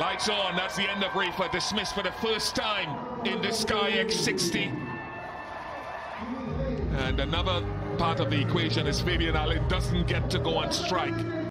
Lights on, that's the end of Reifer, dismissed for the first time in the 6IXTY. And another part of the equation is Fabian Allen doesn't get to go on strike.